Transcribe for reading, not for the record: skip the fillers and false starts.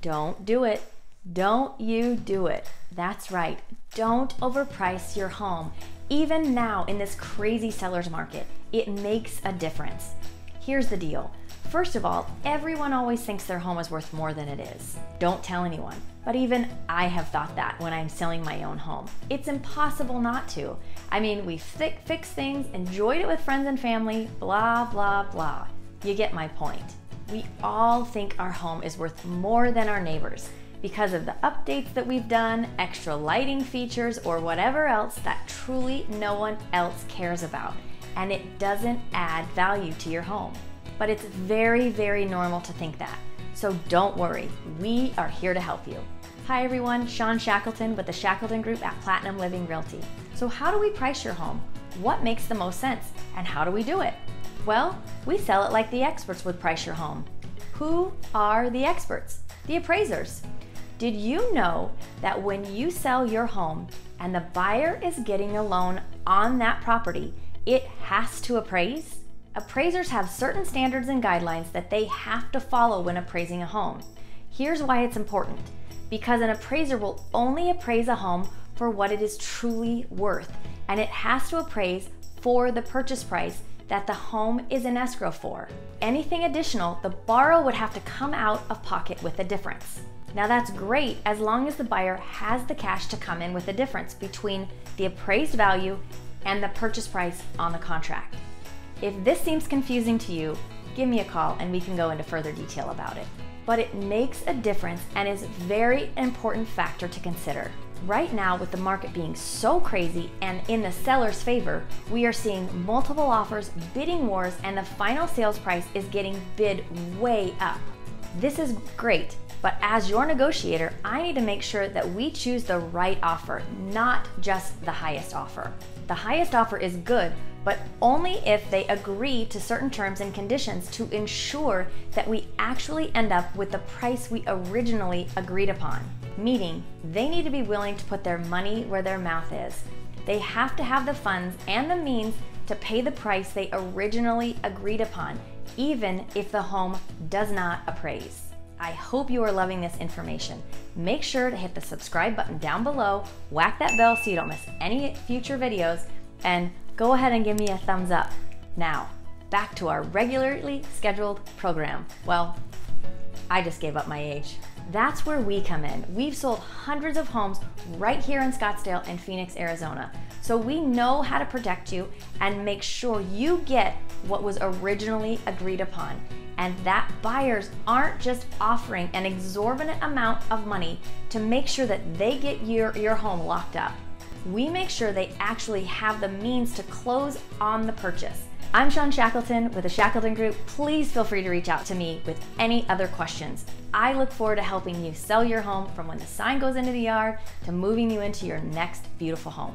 Don't do it. Don't you do it. That's right. Don't overprice your home. Even now in this crazy seller's market, it makes a difference. Here's the deal. First of all, everyone always thinks their home is worth more than it is. Don't tell anyone, but even I have thought that when I'm selling my own home. It's impossible not to. I mean, we fixed things, enjoyed it with friends and family, blah, blah, blah. You get my point. We all think our home is worth more than our neighbors because of the updates that we've done, extra lighting features, or whatever else that truly no one else cares about. And it doesn't add value to your home. But it's very, very normal to think that. So don't worry, we are here to help you. Hi everyone, Shawn Shackelton with the Shackelton Group at Platinum Living Realty. So how do we price your home? What makes the most sense? And how do we do it? Well, we sell it like the experts would price your home. Who are the experts? The appraisers. Did you know that when you sell your home and the buyer is getting a loan on that property, it has to appraise? Appraisers have certain standards and guidelines that they have to follow when appraising a home. Here's why it's important. Because an appraiser will only appraise a home for what it is truly worth, and it has to appraise for the purchase price that the home is in escrow for. Anything additional, the borrower would have to come out of pocket with a difference. Now that's great as long as the buyer has the cash to come in with a difference between the appraised value and the purchase price on the contract. If this seems confusing to you, give me a call and we can go into further detail about it. But it makes a difference and is a very important factor to consider. Right now, with the market being so crazy and in the seller's favor, we are seeing multiple offers, bidding wars, and the final sales price is getting bid way up. This is great, but as your negotiator, I need to make sure that we choose the right offer, not just the highest offer. The highest offer is good, but only if they agree to certain terms and conditions to ensure that we actually end up with the price we originally agreed upon. Meaning, they need to be willing to put their money where their mouth is. They have to have the funds and the means to pay the price they originally agreed upon, even if the home does not appraise. I hope you are loving this information. Make sure to hit the subscribe button down below, whack that bell so you don't miss any future videos, and go ahead and give me a thumbs up. Now, back to our regularly scheduled program. Well, I just gave up my age. That's where we come in. We've sold hundreds of homes right here in Scottsdale and Phoenix, Arizona. So we know how to protect you and make sure you get what was originally agreed upon, and that buyers aren't just offering an exorbitant amount of money to make sure that they get your home locked up. We make sure they actually have the means to close on the purchase. I'm Shawn Shackelton with the Shackelton Group. Please feel free to reach out to me with any other questions. I look forward to helping you sell your home from when the sign goes into the yard to moving you into your next beautiful home.